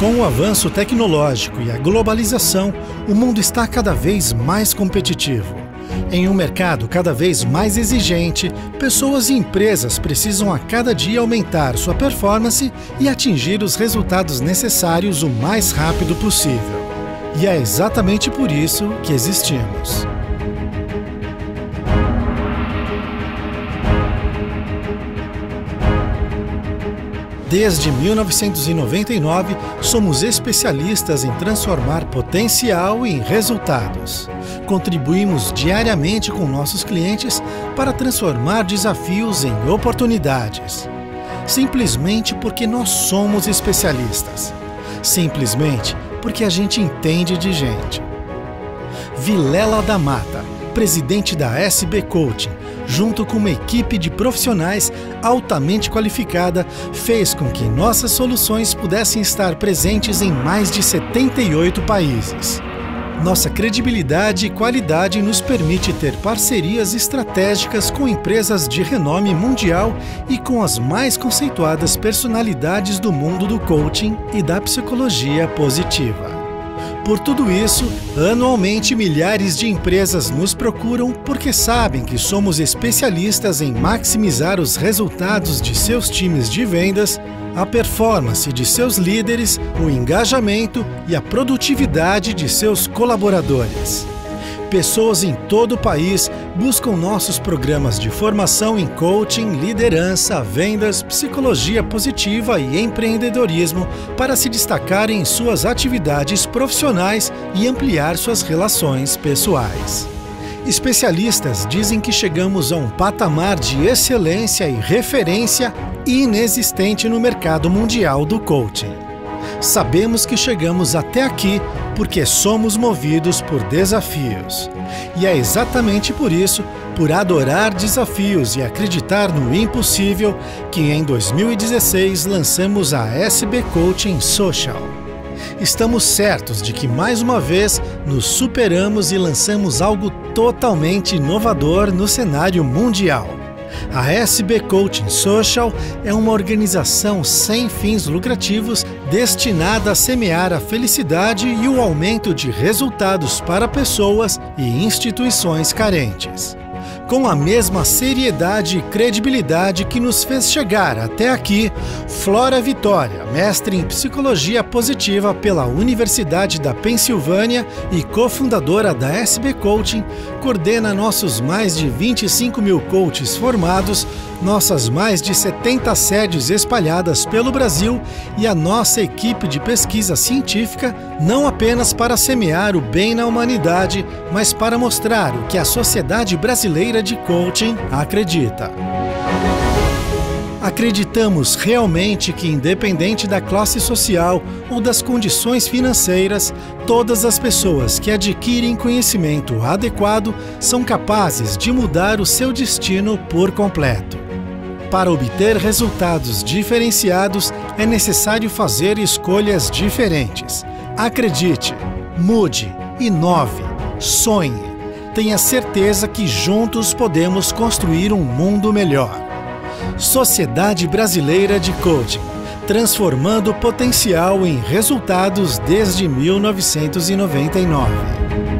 Com o avanço tecnológico e a globalização, o mundo está cada vez mais competitivo. Em um mercado cada vez mais exigente, pessoas e empresas precisam a cada dia aumentar sua performance e atingir os resultados necessários o mais rápido possível. E é exatamente por isso que existimos. Desde 1999, somos especialistas em transformar potencial em resultados. Contribuímos diariamente com nossos clientes para transformar desafios em oportunidades. Simplesmente porque nós somos especialistas. Simplesmente porque a gente entende de gente. Villela da Matta, presidente da SB Coaching, junto com uma equipe de profissionais altamente qualificada, fez com que nossas soluções pudessem estar presentes em mais de 78 países. Nossa credibilidade e qualidade nos permite ter parcerias estratégicas com empresas de renome mundial e com as mais conceituadas personalidades do mundo do coaching e da psicologia positiva. Por tudo isso, anualmente milhares de empresas nos procuram porque sabem que somos especialistas em maximizar os resultados de seus times de vendas, a performance de seus líderes, o engajamento e a produtividade de seus colaboradores. Pessoas em todo o país buscam nossos programas de formação em coaching, liderança, vendas, psicologia positiva e empreendedorismo para se destacarem em suas atividades profissionais e ampliar suas relações pessoais. Especialistas dizem que chegamos a um patamar de excelência e referência inexistente no mercado mundial do coaching. Sabemos que chegamos até aqui porque somos movidos por desafios. E é exatamente por isso, por adorar desafios e acreditar no impossível, que em 2016 lançamos a SB Coaching Social. Estamos certos de que mais uma vez nos superamos e lançamos algo totalmente inovador no cenário mundial. A SB Coaching Social é uma organização sem fins lucrativos destinada a semear a felicidade e o aumento de resultados para pessoas e instituições carentes. Com a mesma seriedade e credibilidade que nos fez chegar até aqui, Flora Vitória, mestre em Psicologia Positiva pela Universidade da Pensilvânia e cofundadora da SB Coaching, coordena nossos mais de 25 mil coaches formados, nossas mais de 70 sedes espalhadas pelo Brasil e a nossa equipe de pesquisa científica, não apenas para semear o bem na humanidade, mas para mostrar o que a Sociedade Brasileira de Coaching acredita. Acreditamos realmente que, independente da classe social ou das condições financeiras, todas as pessoas que adquirem conhecimento adequado são capazes de mudar o seu destino por completo. Para obter resultados diferenciados, é necessário fazer escolhas diferentes. Acredite, mude, inove, sonhe. Tenha certeza que juntos podemos construir um mundo melhor. Sociedade Brasileira de Coaching, transformando potencial em resultados desde 1999.